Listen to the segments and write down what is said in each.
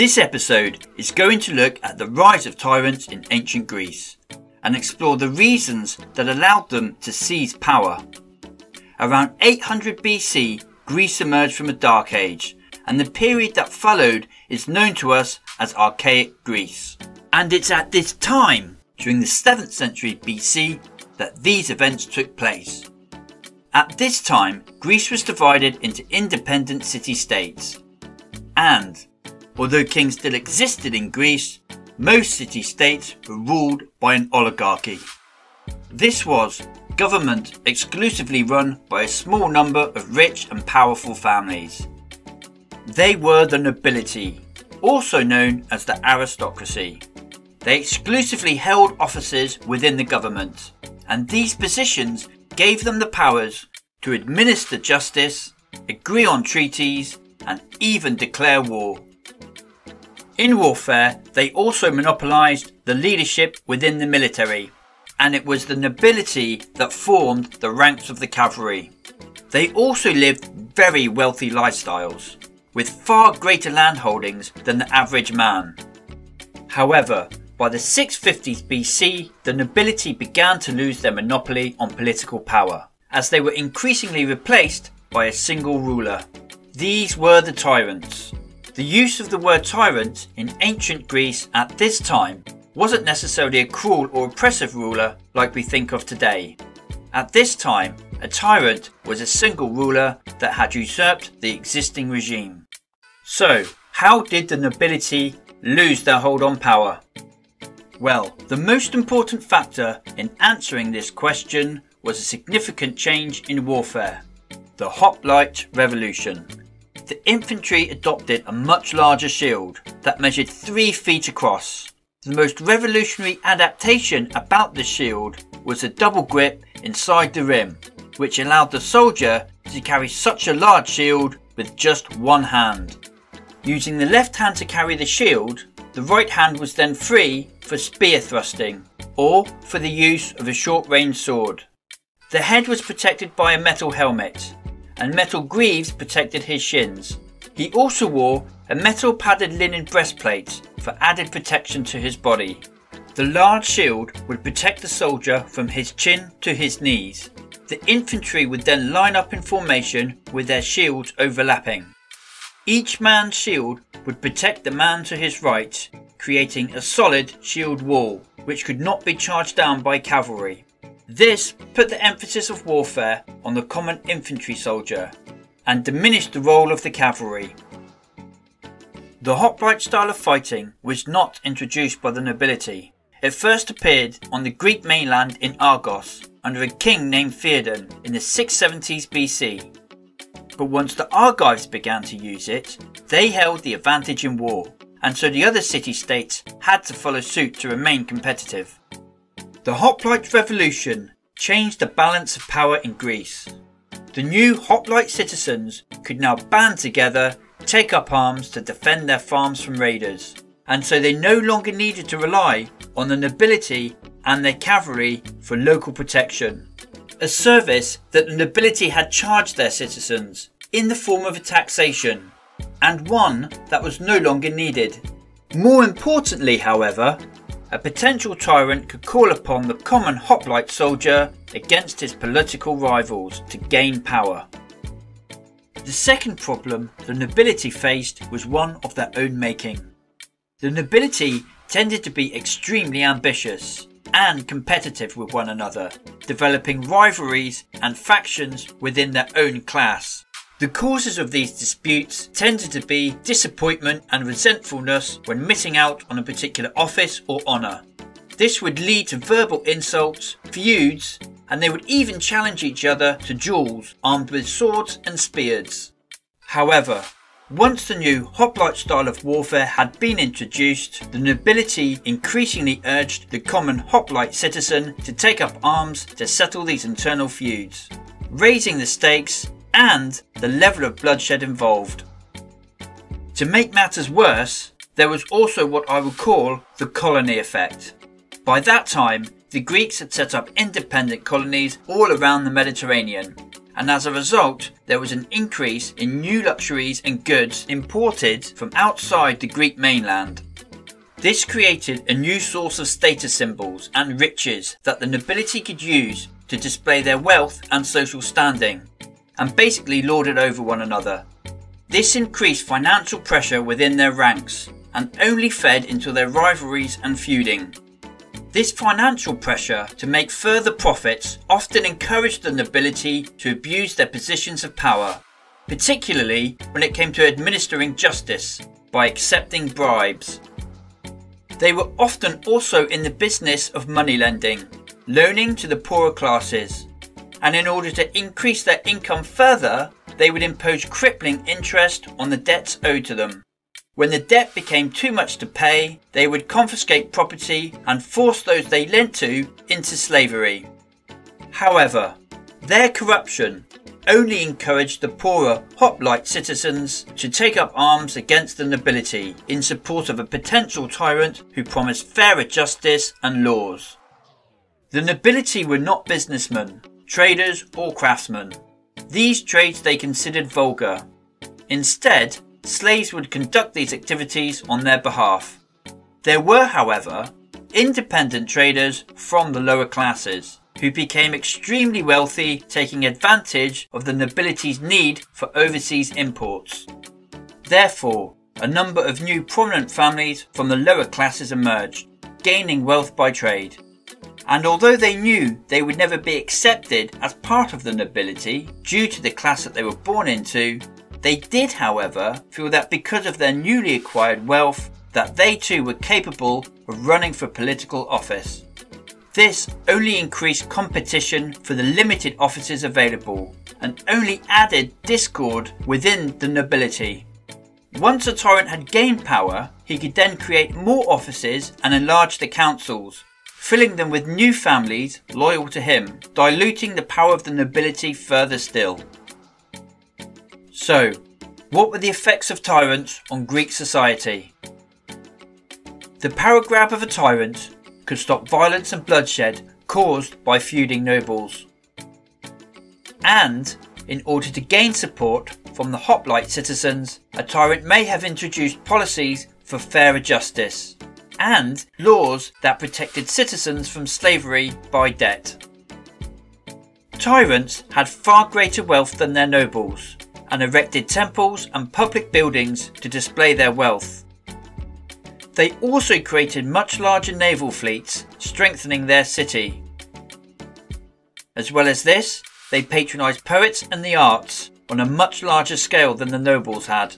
This episode is going to look at the rise of tyrants in ancient Greece and explore the reasons that allowed them to seize power. Around 800 BC, Greece emerged from a dark age, and the period that followed is known to us as Archaic Greece. And it's at this time, during the 7th century BC, that these events took place. At this time, Greece was divided into independent city-states. And, although kings still existed in Greece, most city-states were ruled by an oligarchy. This was government exclusively run by a small number of rich and powerful families. They were the nobility, also known as the aristocracy. They exclusively held offices within the government, and these positions gave them the powers to administer justice, agree on treaties, and even declare war. In warfare, they also monopolised the leadership within the military, and it was the nobility that formed the ranks of the cavalry. They also lived very wealthy lifestyles, with far greater landholdings than the average man. However, by the 650s BC, the nobility began to lose their monopoly on political power, as they were increasingly replaced by a single ruler. These were the tyrants. The use of the word tyrant in ancient Greece at this time wasn't necessarily a cruel or oppressive ruler like we think of today. At this time, a tyrant was a single ruler that had usurped the existing regime. So, how did the nobility lose their hold on power? Well, the most important factor in answering this question was a significant change in warfare, the Hoplite Revolution. The infantry adopted a much larger shield that measured 3 feet across. The most revolutionary adaptation about the shield was a double grip inside the rim, which allowed the soldier to carry such a large shield with just one hand. Using the left hand to carry the shield, the right hand was then free for spear thrusting, or for the use of a short-range sword. The head was protected by a metal helmet, and metal greaves protected his shins. He also wore a metal padded linen breastplate for added protection to his body. The large shield would protect the soldier from his chin to his knees. The infantry would then line up in formation with their shields overlapping. Each man's shield would protect the man to his right, creating a solid shield wall, which could not be charged down by cavalry. This put the emphasis of warfare on the common infantry soldier, and diminished the role of the cavalry. The hoplite style of fighting was not introduced by the nobility. It first appeared on the Greek mainland in Argos, under a king named Pheidon in the 670s BC. But once the Argives began to use it, they held the advantage in war, and so the other city-states had to follow suit to remain competitive. The Hoplite Revolution changed the balance of power in Greece. The new hoplite citizens could now band together, take up arms to defend their farms from raiders, and so they no longer needed to rely on the nobility and their cavalry for local protection. A service that the nobility had charged their citizens in the form of a taxation, and one that was no longer needed. More importantly, however, a potential tyrant could call upon the common hoplite soldier against his political rivals to gain power. The second problem the nobility faced was one of their own making. The nobility tended to be extremely ambitious and competitive with one another, developing rivalries and factions within their own class. The causes of these disputes tended to be disappointment and resentfulness when missing out on a particular office or honour. This would lead to verbal insults, feuds, and they would even challenge each other to duels armed with swords and spears. However, once the new hoplite style of warfare had been introduced, the nobility increasingly urged the common hoplite citizen to take up arms to settle these internal feuds, raising the stakes and the level of bloodshed involved. To make matters worse, there was also what I would call the colony effect. By that time, the Greeks had set up independent colonies all around the Mediterranean, and as a result, there was an increase in new luxuries and goods imported from outside the Greek mainland. This created a new source of status symbols and riches that the nobility could use to display their wealth and social standing, and basically lorded over one another. This increased financial pressure within their ranks, and only fed into their rivalries and feuding. This financial pressure to make further profits often encouraged the nobility to abuse their positions of power, particularly when it came to administering justice by accepting bribes. They were often also in the business of money lending, loaning to the poorer classes, and in order to increase their income further, they would impose crippling interest on the debts owed to them. When the debt became too much to pay, they would confiscate property and force those they lent to into slavery. However, their corruption only encouraged the poorer hoplite citizens to take up arms against the nobility in support of a potential tyrant who promised fairer justice and laws. The nobility were not businessmen, traders or craftsmen. These trades they considered vulgar. Instead, slaves would conduct these activities on their behalf. There were, however, independent traders from the lower classes who became extremely wealthy, taking advantage of the nobility's need for overseas imports. Therefore, a number of new prominent families from the lower classes emerged, gaining wealth by trade. And although they knew they would never be accepted as part of the nobility due to the class that they were born into, they did, however, feel that because of their newly acquired wealth, that they too were capable of running for political office. This only increased competition for the limited offices available, and only added discord within the nobility. Once a tyrant had gained power, he could then create more offices and enlarge the councils, filling them with new families loyal to him, diluting the power of the nobility further still. So, what were the effects of tyrants on Greek society? The power grab of a tyrant could stop violence and bloodshed caused by feuding nobles. And, in order to gain support from the hoplite citizens, a tyrant may have introduced policies for fairer justice, and laws that protected citizens from slavery by debt. Tyrants had far greater wealth than their nobles, and erected temples and public buildings to display their wealth. They also created much larger naval fleets, strengthening their city. As well as this, they patronised poets and the arts on a much larger scale than the nobles had.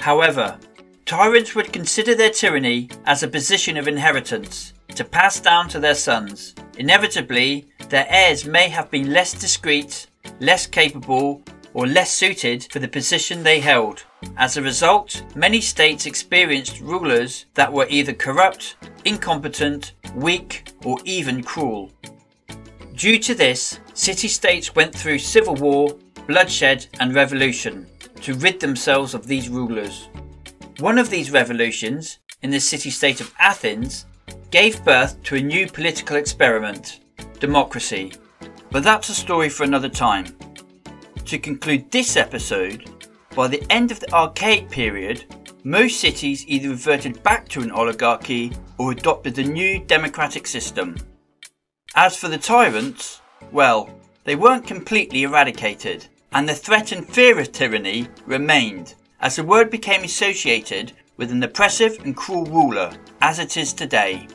However, tyrants would consider their tyranny as a position of inheritance to pass down to their sons. Inevitably, their heirs may have been less discreet, less capable, or less suited for the position they held. As a result, many states experienced rulers that were either corrupt, incompetent, weak, or even cruel. Due to this, city-states went through civil war, bloodshed, and revolution to rid themselves of these rulers. One of these revolutions, in the city-state of Athens, gave birth to a new political experiment, democracy. But that's a story for another time. To conclude this episode, by the end of the Archaic period, most cities either reverted back to an oligarchy or adopted the new democratic system. As for the tyrants, well, they weren't completely eradicated, and the threat and fear of tyranny remained, as the word became associated with an oppressive and cruel ruler, as it is today.